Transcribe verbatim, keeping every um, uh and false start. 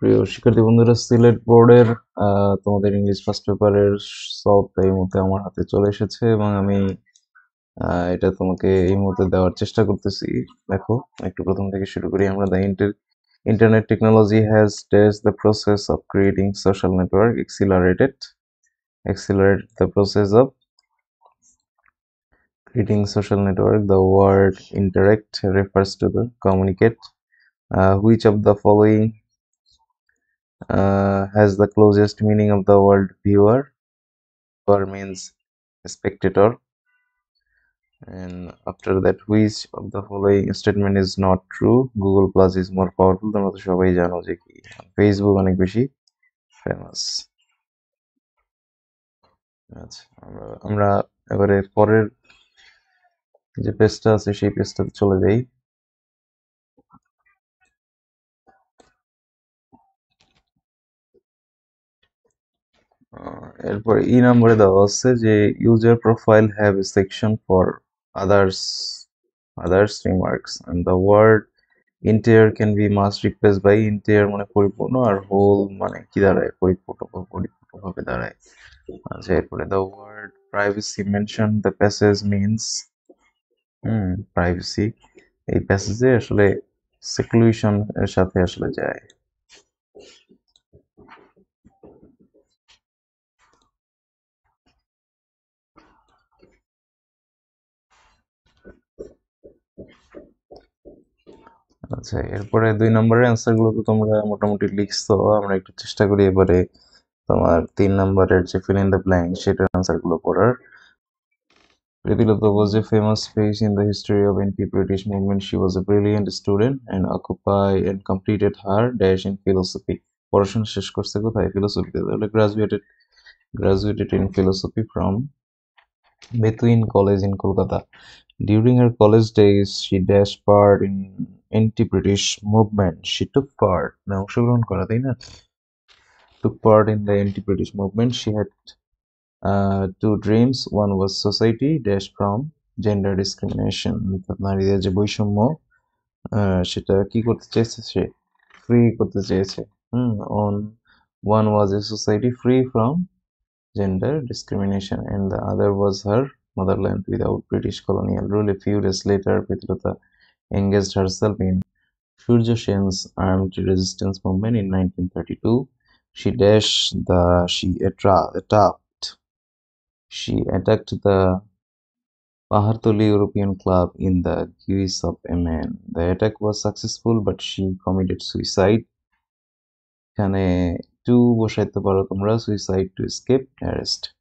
প্রিয় শিক্ষার্থী বন্ধুরা, সিলেট বোর্ডের তোমাদের ইংলিশ ফার্স্ট পেপারের সব এই মুহূর্তে আমার হাতে চলে এসেছে এবং আমি এটা তোমাকে এই মুহূর্তে দেওয়ার চেষ্টা করতেছি। দেখো, একটু প্রথম থেকে শুরু করি আমরা। The internet technology has test the process of creating social network, accelerated accelerate the process of creating social network. The word interact refers to the communicate. Uh, which of the following uh, has the closest meaning of the word viewer? Viewer means spectator. And after that, which of the following statement is not true? Google Plus is more powerful than Facebook. Famous. আচ্ছা, আমরা এবারে পরের যে পেজটা আছে সেই পেজটাতে চলে যাই। এরপর ই নম্বরে দেওয়া আছে যে user profile have a section for others others remarks and the word entire can be must replace by, entire মানে পরিপূর্ণ আর হোল মানে কি দাঁড়ায়, পরিপূর্ণ পরিপূর্ণভাবে দাঁড়ায়। আচ্ছা, এরপরে the word privacy mentioned the passage means hmm privacy, এই প্যাসেজে আসলে seclusion এর সাথে আসলে যায়। আচ্ছা, এরপরে দুই নম্বরের অ্যান্সার গুলো তো তোমরা মোটামুটি লিখছো, আমরা একটু চেষ্টা করি এবারে তোমার তিন নম্বরের যে ফিল ইন দ্য ব্ল্যাঙ্ক সেটার আনসার গুলো পড়ার। Pritilata was a famous face in the history of anti-British movement. She was a brilliant student and occupied and completed her dash in philosophy. পড়াশোনা শেষ করছে কোথায়? ফিলোসফিতে। তাহলে graduated graduated in philosophy from Metu College in Kolkata. During her college days, she dashed part in anti-British movement. She took part. না, অংশগ্রহণ করা, তাই না? Took part in the anti-British movement. She had uh, two dreams. One was society dash from gender discrimination. নারীদের যে বৈষম্য সেটা কি করতে চাইছে, সে ফ্রি করতে চাইছে। হুম on one was a society free from gender discrimination and the other was her motherland without British colonial rule. A few days later, Pritilata engaged herself in Surjo Sen's armed resistance movement in nineteen thirty-two. She dashed the she attacked she attacked the Pahartoli European Club in the guise of a man. The attack was successful, but she committed suicide. Can a two suicide to escape arrest.